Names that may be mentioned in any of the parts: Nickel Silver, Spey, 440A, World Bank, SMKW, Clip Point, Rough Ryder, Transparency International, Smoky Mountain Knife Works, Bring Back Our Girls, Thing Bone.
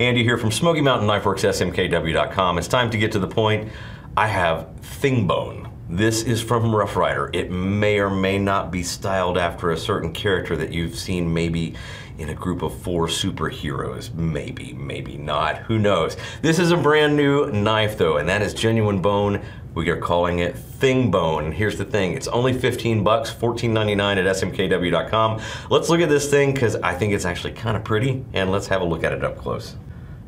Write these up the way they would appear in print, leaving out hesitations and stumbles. Andy here from Smoky Mountain Knife Works, smkw.com. It's time to get to the point. I have Thing Bone. This is from Rough Ryder. It may or may not be styled after a certain character that you've seen maybe in a group of 4 superheroes. Maybe, maybe not, who knows. This is a brand new knife though, and that is genuine bone. We are calling it Thing Bone. Here's the thing, it's only 15 bucks, $14.99 at smkw.com. Let's look at this thing because I think it's actually kind of pretty, and let's have a look at it up close.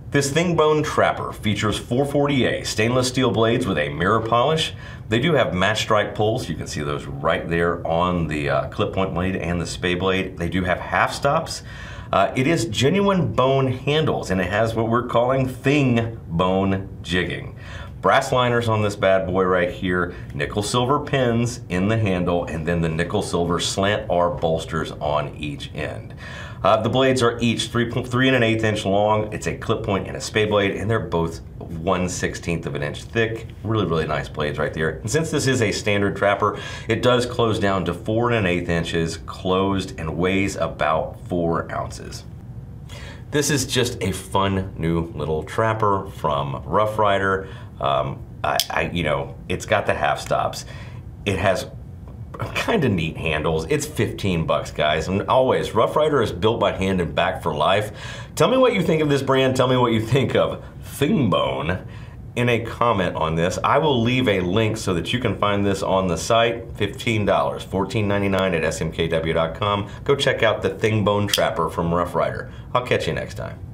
This Thing Bone Trapper features 440A stainless steel blades with a mirror polish. They do have match strike pulls. You can see those right there on the clip point blade and the Spey blade. They do have half stops. It is genuine bone handles, and it has what we're calling Thing Bone jigging. Brass liners on this bad boy right here, nickel silver pins in the handle, and then the nickel silver slant R bolsters on each end. The blades are each 3 1/8 inch long. It's a clip point and a Spey blade, and they're both 1/16 of an inch thick. Really, really nice blades right there. And since this is a standard trapper, it does close down to 4 1/8 inches closed and weighs about 4 ounces. This is just a fun new little trapper from Rough Ryder. You know, it's got the half stops. It has kind of neat handles. It's 15 bucks, guys. And always, Rough Ryder is built by hand and back for life. Tell me what you think of this brand. Tell me what you think of Thing Bone in a comment on this. I will leave a link so that you can find this on the site. $15, $14.99 at smkw.com. Go check out the Thing Bone Trapper from Rough Ryder. I'll catch you next time.